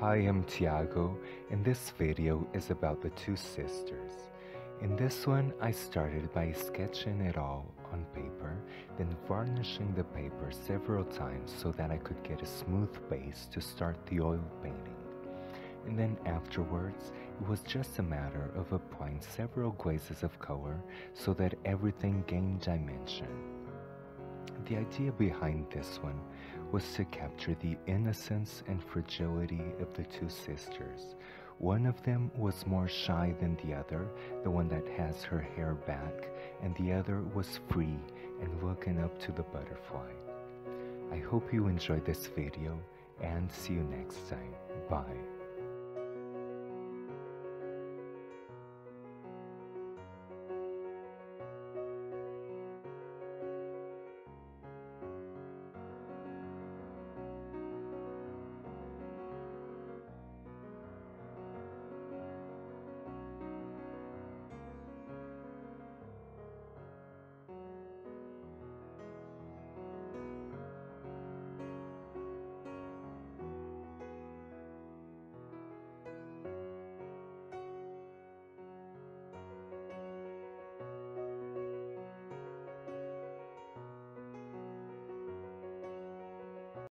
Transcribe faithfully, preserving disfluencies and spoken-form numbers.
Hi, I'm Tiago, and this video is about The Two Sisters. In this one, I started by sketching it all on paper, then varnishing the paper several times so that I could get a smooth base to start the oil painting. And then afterwards, it was just a matter of applying several glazes of color so that everything gained dimension. The idea behind this one was to capture the innocence and fragility of the two sisters. One of them was more shy than the other, the one that has her hair back, and the other was free and looking up to the butterfly. I hope you enjoyed this video, and see you next time. Bye.